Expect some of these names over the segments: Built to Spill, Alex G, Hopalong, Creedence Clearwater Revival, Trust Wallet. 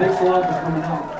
Thanks a lot for coming out.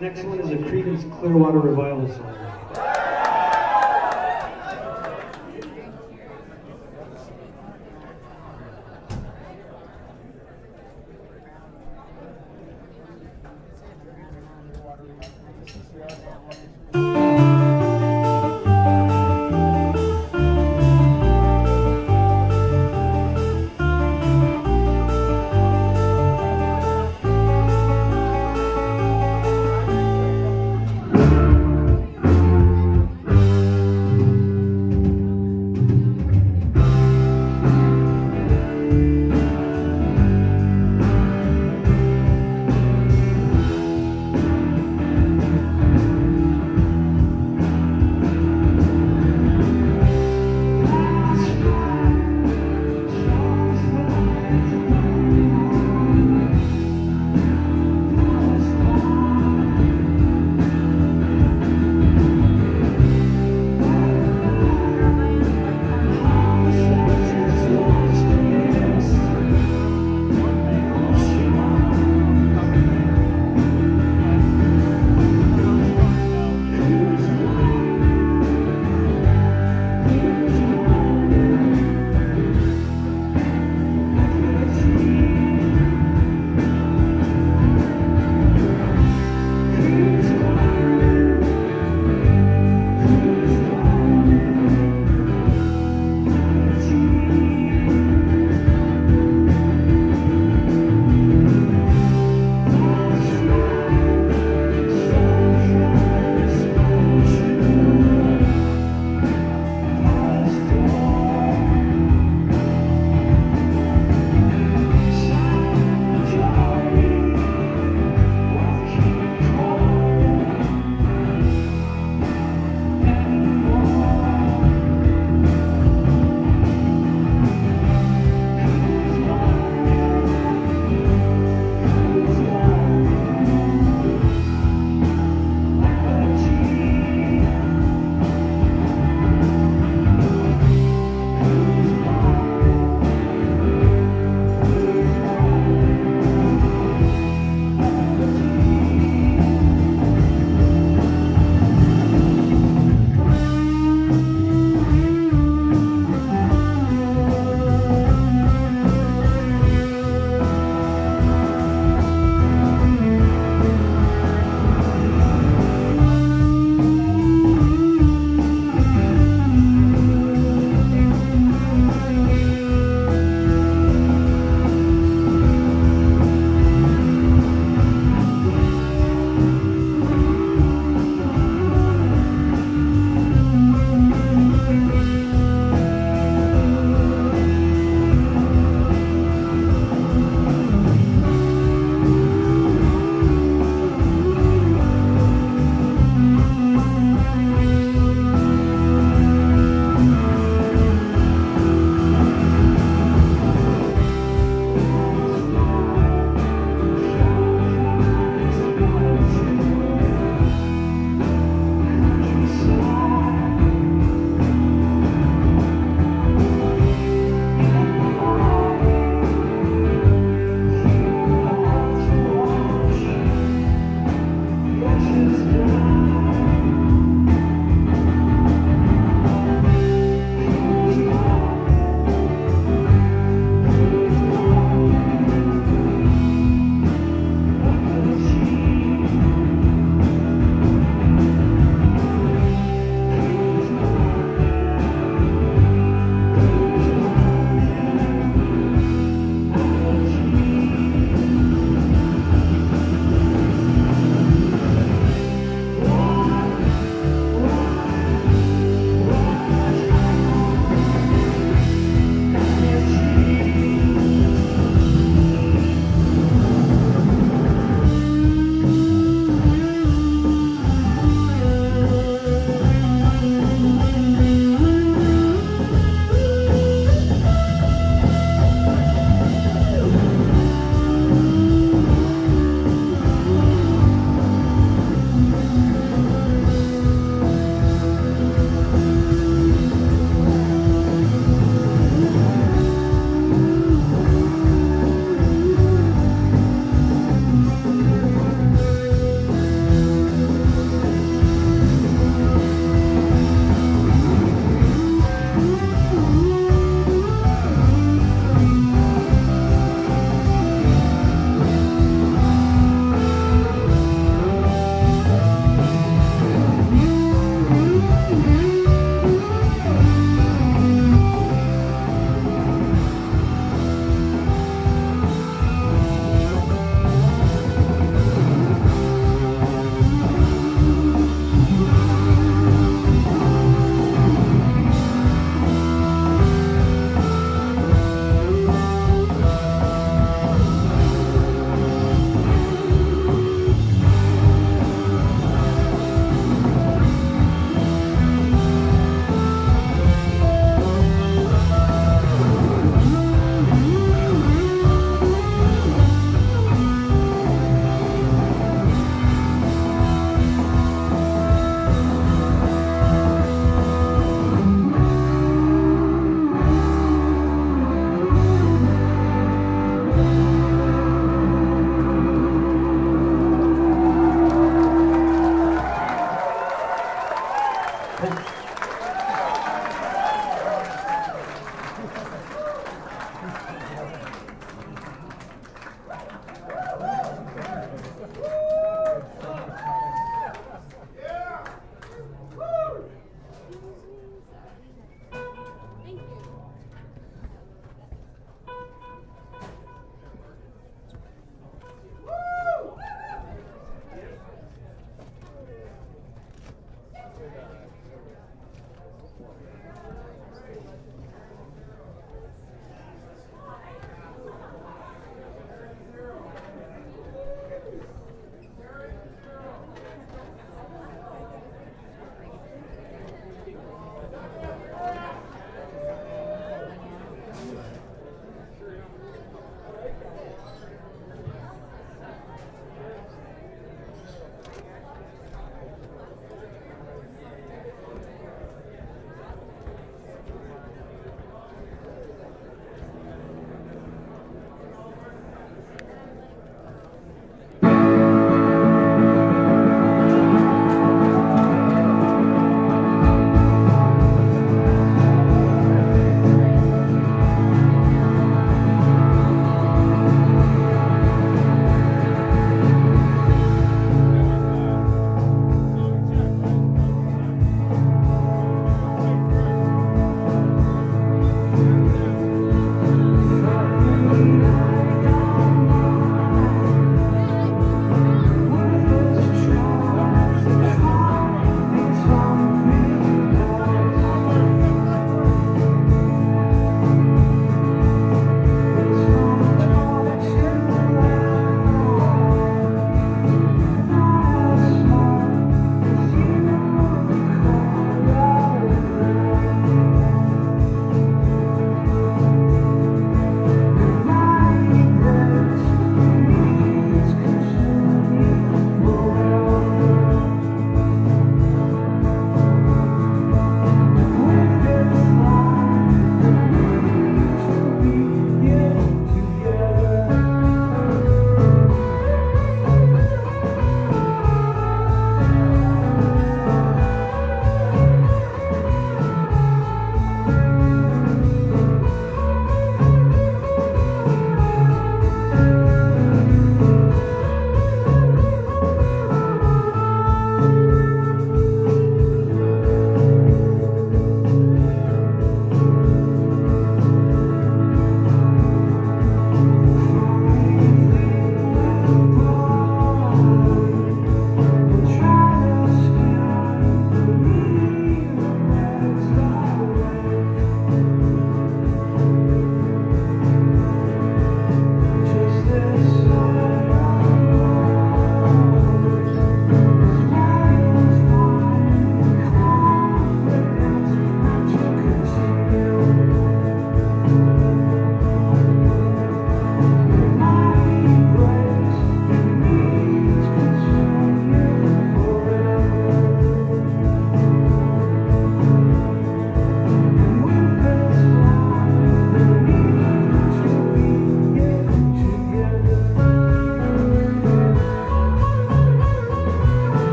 This next one is a Creedence Clearwater Revival song.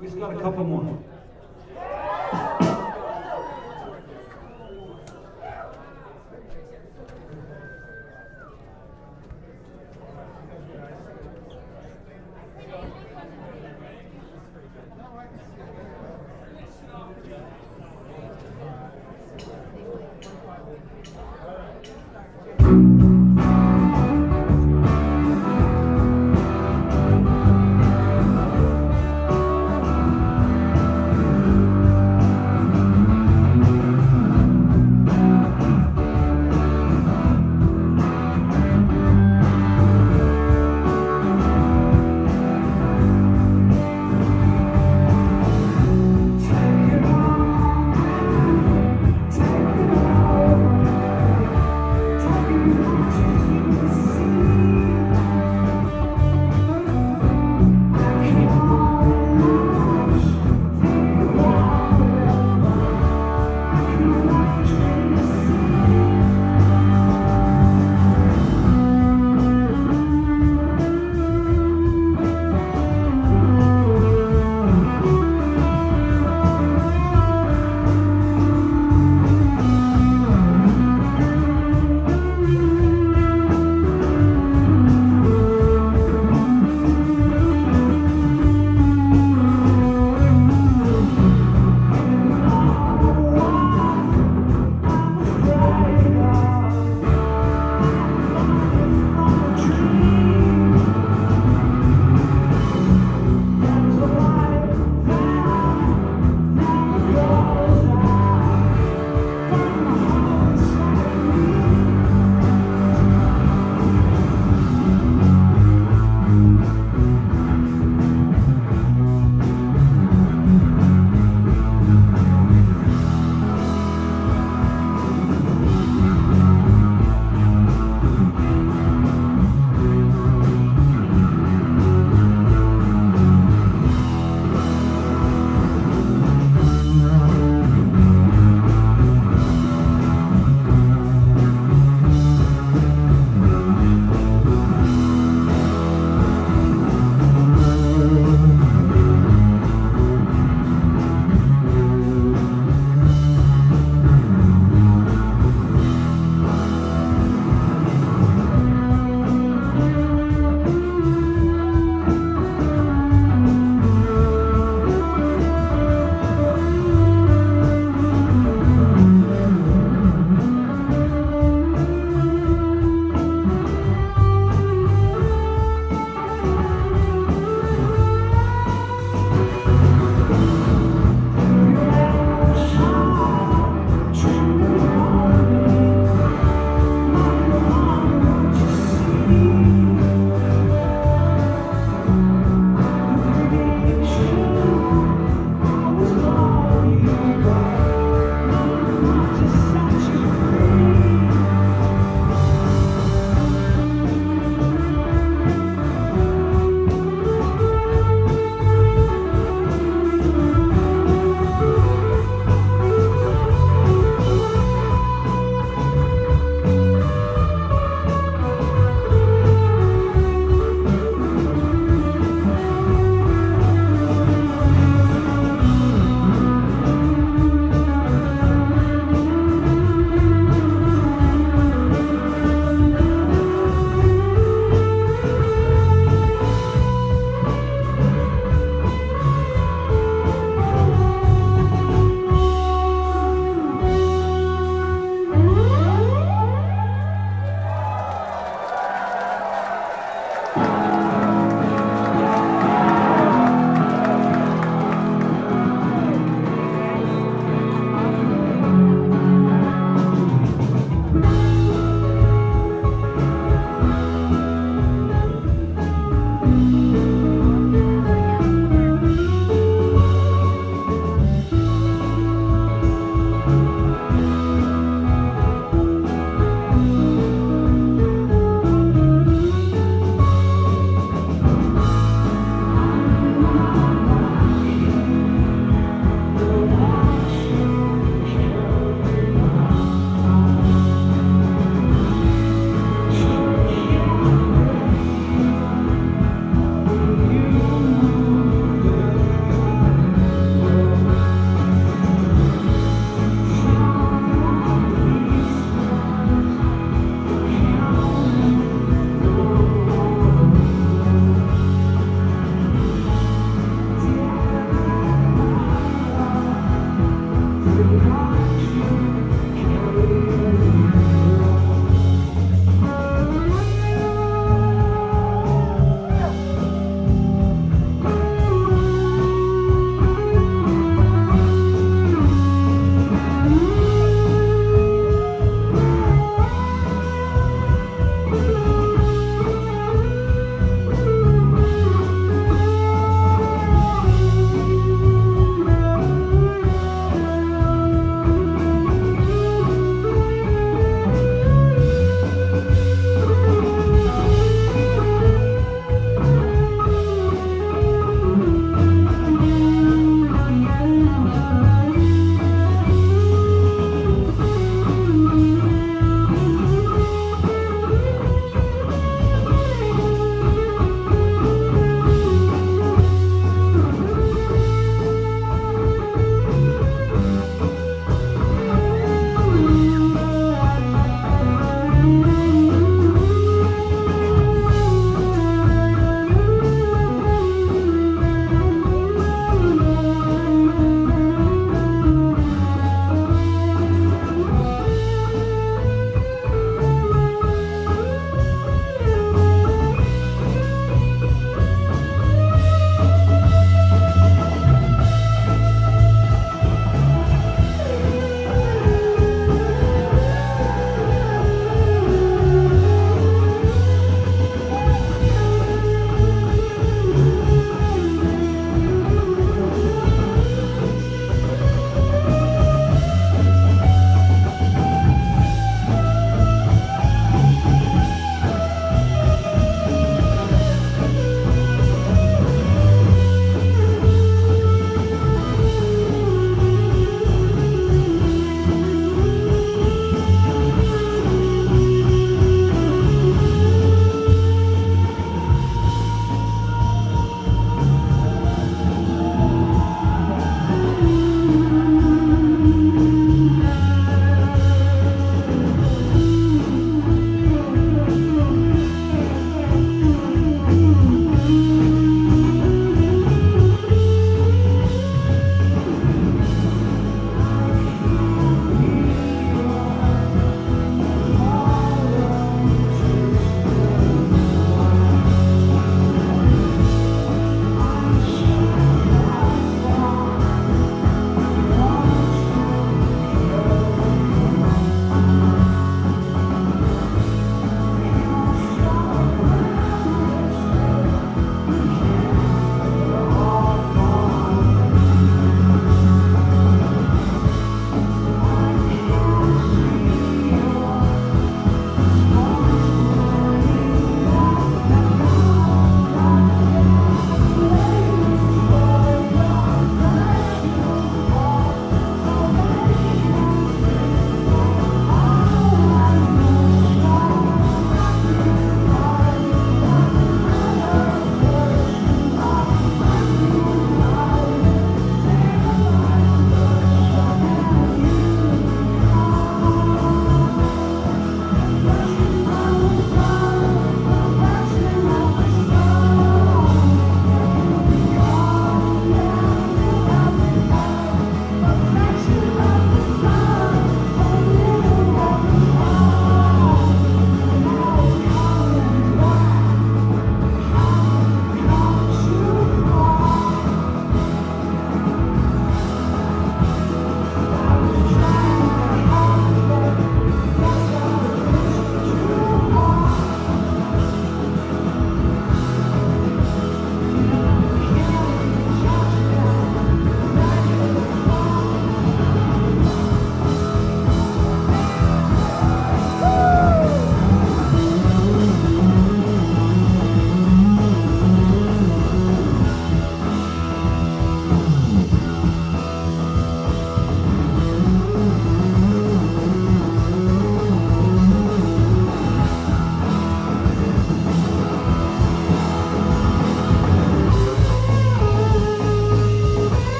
We just got a couple more.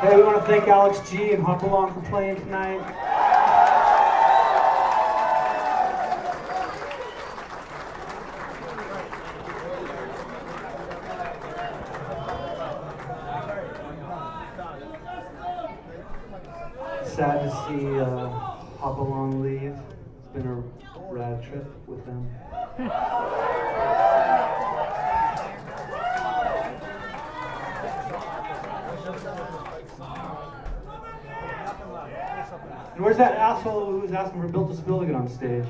Hey, we want to thank Alex G and Hopalong for playing tonight. Sad to see Hopalong leave. It's been a rad trip with them. And where's that asshole who was asking for Built to Spill to get on stage?